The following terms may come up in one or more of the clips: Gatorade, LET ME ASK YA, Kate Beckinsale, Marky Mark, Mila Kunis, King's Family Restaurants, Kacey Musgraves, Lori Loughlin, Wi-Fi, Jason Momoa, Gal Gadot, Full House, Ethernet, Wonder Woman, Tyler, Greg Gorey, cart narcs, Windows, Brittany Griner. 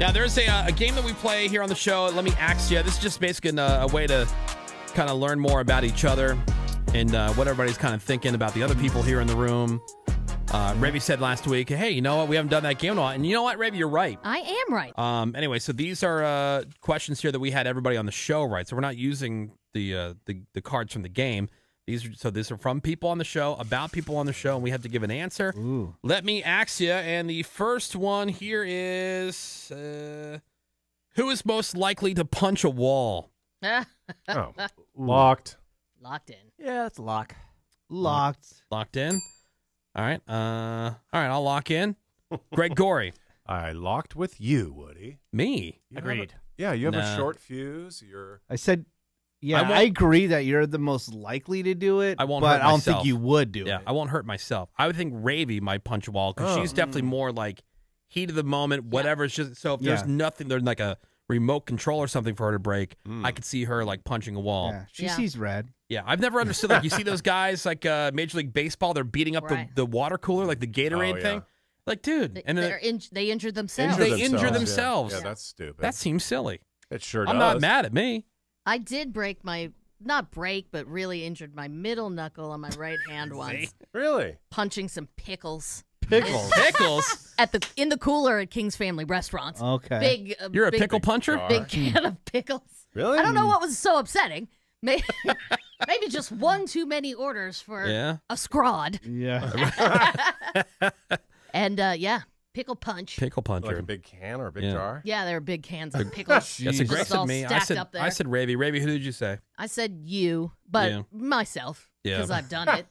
Now, there's a game that we play here on the show, Let Me Ask Ya. This is just basically a way to kind of learn more about each other and what everybody's kind of thinking about the other people here in the room. Revy said last week, hey, you know what? We haven't done that game in a while. And you know what, Revy? You're right. I am right. Anyway, so these are questions here that we had everybody on the show write. So we're not using the cards from the game. These are from people on the show, about people on the show, and we have to give an answer. Ooh. Let me ask you, and the first one here is, who is most likely to punch a wall? Oh, locked. Locked in. Yeah, that's lock. Locked in. All right. All right, I'll lock in. Greg Gorey. I locked with you, Woody. Me? Agreed. You have a short fuse. I said... Yeah, I agree that you're the most likely to do it, but I don't think you would do it. Yeah, I won't hurt myself. I would think Ravy might punch a wall because she's definitely more like heat of the moment, whatever. It's just, so if there's nothing, there's like a remote control or something for her to break, I could see her like punching a wall. Yeah. She sees red. Yeah, I've never understood. Like, you see those guys like Major League Baseball, they're beating up the water cooler, like the Gatorade thing. Like, dude. They injure themselves. They injure themselves. Yeah, that's stupid. That seems silly. It sure does. I'm not mad at me. I did break my, not break, but really injured my middle knuckle on my right hand once. Really? Punching some pickles. Pickles? Pickles? In the cooler at King's Family Restaurants. Okay. Big. You're a pickle puncher? Big can of pickles. Really? I don't know what was so upsetting. Maybe just one too many orders for a scrod. Yeah. And pickle punch. Pickle puncher. Like a big can or a big jar? Yeah, there are big cans of pickles. That's aggressive of me. I said Ravy. Ravy, who did you say? I said you, but myself. Yeah. Because I've done it.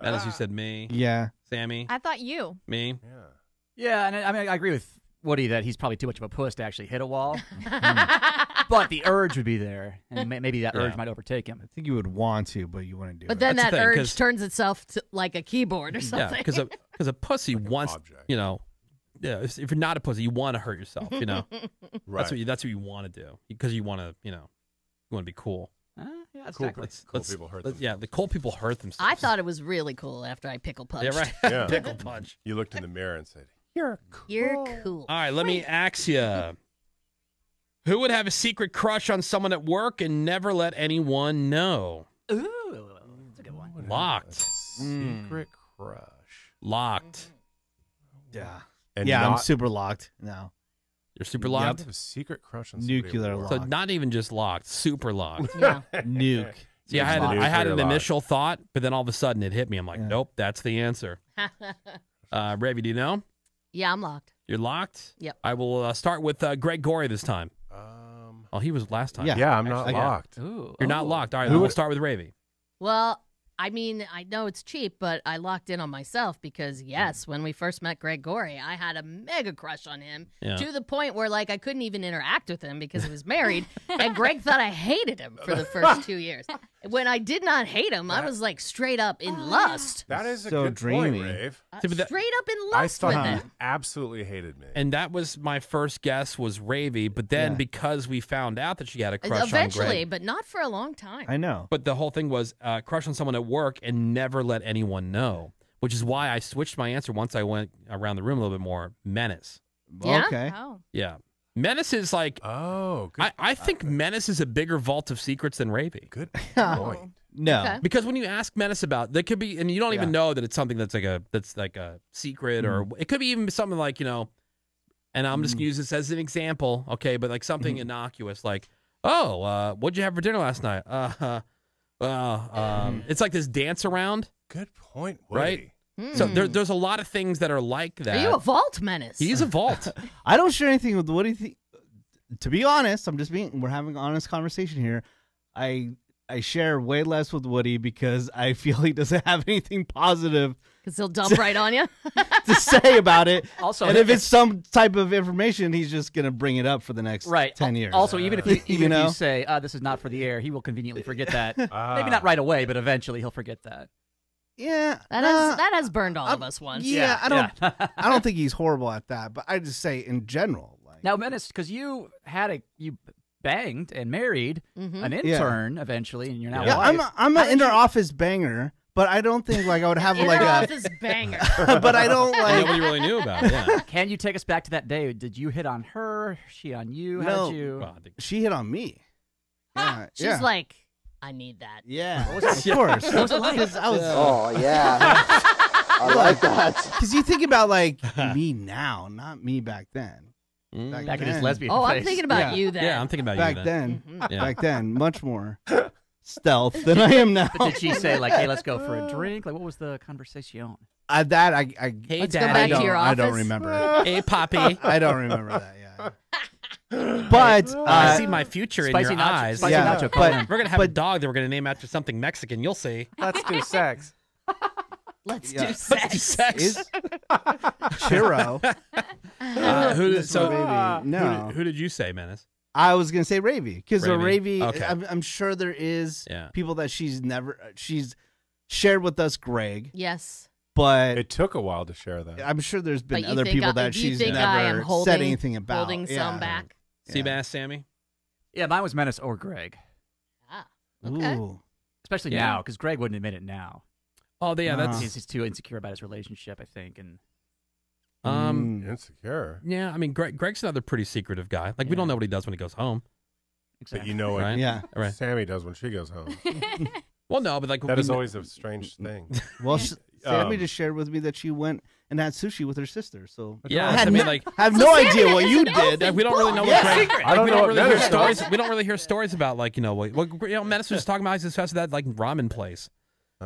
As you said me. Yeah. Sammy. I thought you. Me. Yeah. Yeah, and I mean, I agree with Woody that he's probably too much of a puss to actually hit a wall. But the urge would be there, and maybe that urge might overtake him. I think you would want to, but you wouldn't do it. But then that urge turns itself to like a keyboard or something. Yeah, because a pussy like wants, you know... Yeah, if you're not a pussy, you want to hurt yourself, you know. Right. That's what you want to do because you want to, you want to be cool. Yeah, exactly. Cool people hurt themselves. Yeah, the cool people hurt themselves. I thought it was really cool after I pickle punched. Yeah, right. Yeah. Pickle punch. You looked in the mirror and said, "You're cool." You're cool. All right, let me ask you: who would have a secret crush on someone at work and never let anyone know? Ooh, that's a good one. Locked. Secret crush. Locked. Yeah. And I'm super locked now. You're super locked? Yep. Secret crush on nuclear locked. So not even just locked, super locked. Yeah. Nuke. See, yeah, I had an initial thought, but then all of a sudden it hit me. I'm like, nope, that's the answer. Ravy, do you know? Yeah, I'm locked. You're locked? Yep. I will start with Greg Gorey this time. Oh, he was last time. Yeah, I'm not locked. Ooh, you're not locked. All right, we'll start with Ravy. Well... I mean, I know it's cheap, but I locked in on myself because, yes, when we first met Greg Gorey, I had a mega crush on him to the point where, like, I couldn't even interact with him because he was married, and Greg thought I hated him for the first 2 years. When I did not hate him, I was, like, straight up in lust. That is a good dreamy point, Rave. Straight up in lust with him. I thought he absolutely hated me. And that was my first guess was Ravy, but then because we found out that she had a crush on Greg. Eventually, but not for a long time. I know. But the whole thing was crush on someone at work and never let anyone know, which is why I switched my answer once I went around the room a little bit more. Menace. Yeah? Okay. Oh. Yeah. Menace is like, I think Menace is a bigger vault of secrets than Ravy. Good point. No. Okay. Because when you ask Menace about, there could be, and you don't even know that it's something that's like a secret or it could be even something like, and I'm just going to use this as an example, okay, but like something innocuous, like, what'd you have for dinner last night? It's like this dance around. Good point, Woody. Right? So there's a lot of things that are like that. Are you a vault, Menace? He's a vault. I don't share anything with Woody. To be honest, we're having an honest conversation here. I share way less with Woody because I feel he doesn't have anything positive. Because he'll dump right on you? to say about it. Also, and if it's some type of information, he's just going to bring it up for the next 10 years. Also, even if you say, this is not for the air, he will conveniently forget that. Maybe not right away, but eventually he'll forget that. Yeah. That has burned all of us once. Yeah, I don't think he's horrible at that, but I just say in general. Like, now, Menace, because you banged and married an intern eventually, and you're now. Yeah, I'm an inter-office banger But I don't think like I would have like a banger. But I don't like. Nobody really knew about it. Yeah. Can you take us back to that day? Did you hit on her? She on you? No, how'd you? Well, she hit on me. Ah, yeah. She's like, I need that. Yeah, of course. What was it like? Oh yeah, I like that. Because you think about like me now, not me back then. Back in his lesbian face. I'm thinking about you then. Yeah, I'm thinking about you then. Back then, much more stealth than I am now. But did she say like, "Hey, let's go for a drink"? Like, what was the conversation? I don't remember. Hey, Poppy. I don't remember that. Yeah. But I see my future in your eyes. Yeah, but we're gonna have a dog that we're gonna name after something Mexican. You'll see. Let's do sex. Let's do sex. Is Chiro. Who did you say, Menace? I was gonna say Ravy, because Ravy. Okay. I'm sure there is people that she's shared with us, Greg. Yes, but it took a while to share that. I'm sure there's been other people that she's never said anything about. Holding some back. Seabass, Sammy. Yeah, mine was Menace or Greg. Ah, okay. Ooh. Especially now, because Greg wouldn't admit it now. Oh, yeah, that's he's too insecure about his relationship, I think, and. Insecure. Yeah, I mean, Greg's another pretty secretive guy. Like, we don't know what he does when he goes home. Exactly. But you know what? Right? Yeah. Right. Sammy does when she goes home. Well, no, but like that is always a strange thing. Well, Sammy just shared with me that she went and had sushi with her sister. So I have no idea what you did. Like, we don't really know what Greg. Like, we don't really hear stories about like Menace was just talking about his fest at that like ramen place.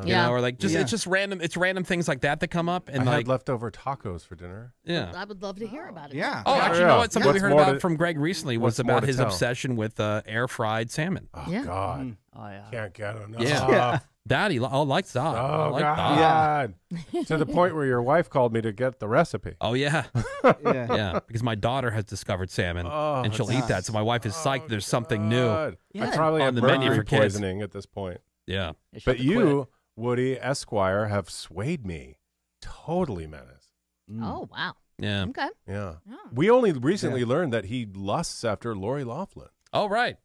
You know, or like just it's just random. It's random things like that that come up. And I had leftover tacos for dinner. Yeah, I would love to hear about it. Yeah. Oh, actually, you know what? Something we heard about from Greg recently was about his obsession with air fried salmon. Oh God, oh, yeah. Can't get enough. Yeah. Daddy, I like that. Oh like God, yeah. To the point where your wife called me to get the recipe. Oh yeah, yeah. Because my daughter has discovered salmon, and she'll eat that. So my wife is psyched. There's something new. I probably have mercury poisoning at this point. Yeah, but you. Woody Esquire have swayed me totally, Menace. Oh, wow. Yeah. Okay. Yeah. We only recently learned that he lusts after Lori Loughlin. Oh, right.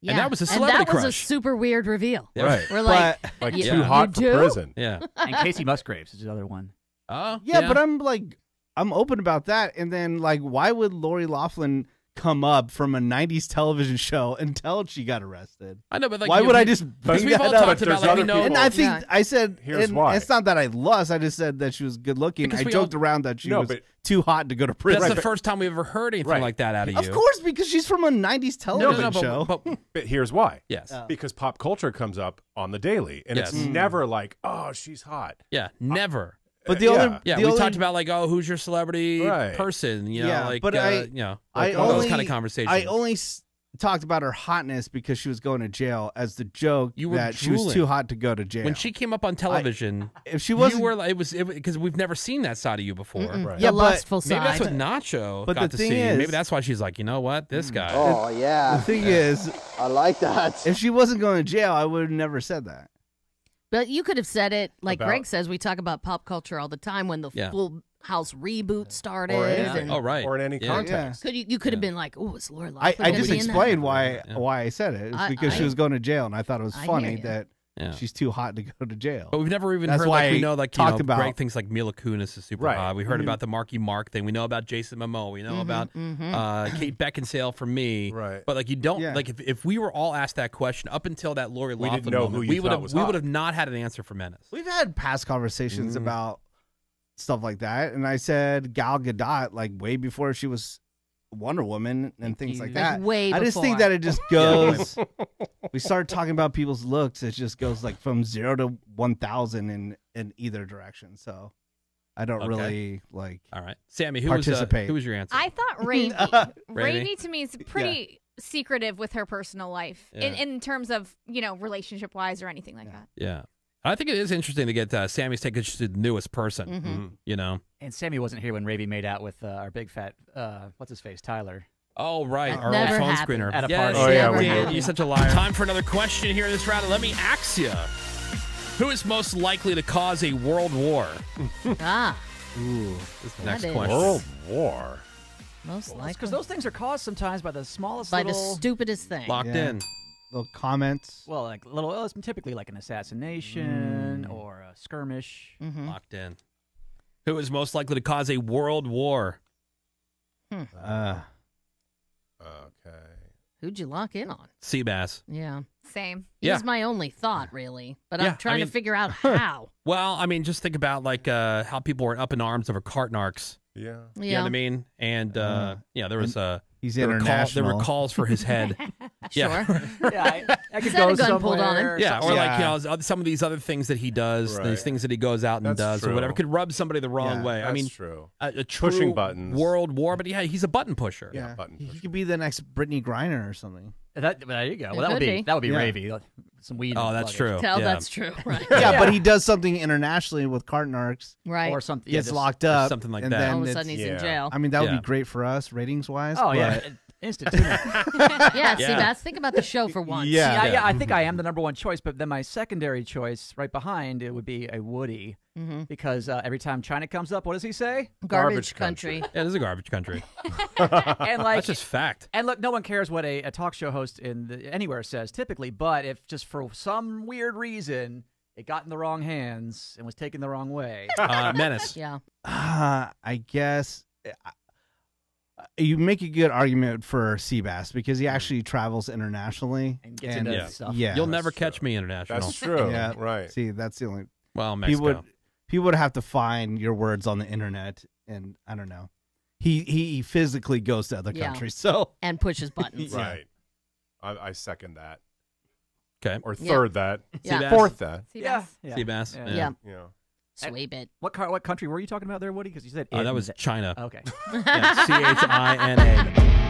Yeah. And that was a celebrity crush. That was a super weird reveal. Yeah. Right. We're like too hot for prison. Yeah. And Kacey Musgraves is the other one. Oh. Yeah, but I'm like, I'm open about that. And then like, why would Lori Loughlin come up from a 90s television show until she got arrested? I know, but like, why would I just bring that up? And I think I said, here's why. It's not that I lost. I just said that she was good looking. I joked around that she was too hot to go to prison. That's the first time we ever heard anything like that out of you. Of course, because she's from a 90s television show. But here's why. Yes. Because pop culture comes up on the daily, and it's never like, oh, she's hot. Yeah, never. But the other, we talked about like, oh, who's your celebrity person? You know, like, but those kind of conversations. I only talked about her hotness because she was going to jail as the joke that drooling. She was too hot to go to jail. When she came up on television, if she wasn't, you were like, it was because we've never seen that side of you before. Right. Yeah, lustful side. Maybe that's what Nacho got to see. Maybe that's why she's like, you know what, this guy. Oh yeah. The thing is, I like that. If she wasn't going to jail, I would have never said that. But you could have said it, like Greg says, we talk about pop culture all the time when the Full House reboot started. Or, or in any context. You could have been like, oh, it's Lori Loughlin. I just explained why I said it. It's because she was going to jail, and I thought it was funny that she's too hot to go to jail. But we've never even heard, like, we know, like, you know, about Greg thinks like Mila Kunis is super hot. We heard about the Marky Mark thing. We know about Jason Momoa. We know about Kate Beckinsale for me. Right. But like, you don't like if we were all asked that question up until that Lori Loughlin moment, we would have not had an answer for Menace. We've had past conversations about stuff like that, and I said Gal Gadot like way before she was Wonder Woman and things like that. Way before. I just think that it just goes. We start talking about people's looks. It just goes like from 0 to 1,000 in either direction. So I don't really like. All right, Sammy, who was your answer? I thought Ravy. Ravy to me is pretty secretive with her personal life in terms of, you know, relationship wise or anything like that. Yeah. I think it is interesting to get Sammy's take because she's the newest person, you know. And Sammy wasn't here when Ravy made out with our big fat, what's-his-face, Tyler. Oh, right, our old phone screener. At a party. Oh, yeah, we did. You're such a liar. Time for another question here in this round. Let me ask you, who is most likely to cause a world war? Ooh, this next question. World war? Most likely. Because those things are caused sometimes by the smallest little... By the stupidest thing. Locked in. little comments. Well, like little, well, it's typically like an assassination or a skirmish. Locked in. Who is most likely to cause a world war? Okay. Who'd you lock in on? Seabass. Yeah. Same. Yeah. He's my only thought, really. But I'm trying to figure out how. Well, I mean, just think about like how people were up in arms over cart narcs. Yeah. You know what I mean? And yeah, there was a there were calls for his head. I could go somewhere. Pulled on him. Yeah, or like, you know, some of these other things that he does, these things that he goes out and does or whatever, could rub somebody the wrong way. That's true. A true pushing buttons. World war, but yeah, he's a button pusher. Yeah, button pusher. He could be the next Brittany Griner or something. There you go. Well, that would be ravey. Like, some weed. Oh, that's true. That's true. Right. Yeah, but he does something internationally with cart narcs, right? Or something gets locked up, something like that. All of a sudden, he's in jail. I mean, that would be great for us ratings wise. Oh yeah. Instant. Seabass, think about the show for once. Yeah, I think I am the #1 choice, but then my secondary choice right behind it would be a Woody, because every time China comes up, what does he say? Garbage country. Yeah, it is a garbage country. And like, that's just fact. And look, no one cares what a talk show host in anywhere says typically, but if just for some weird reason it got in the wrong hands and was taken the wrong way. Menace. Yeah. I guess... You make a good argument for Seabass because he actually travels internationally and gets into stuff. Yeah, you'll never catch me international. That's true. Yeah, right. See, that's the only. Well, Mexico. He would have to find your words on the internet, and I don't know. He physically goes to other countries, so and pushes buttons. Right. I second that. Okay. Or third that. Yeah. Fourth that. Seabass. Yeah. Sweep it. What country were you talking about there, Woody? Because you said that was China. Okay. C-H-I-N-A.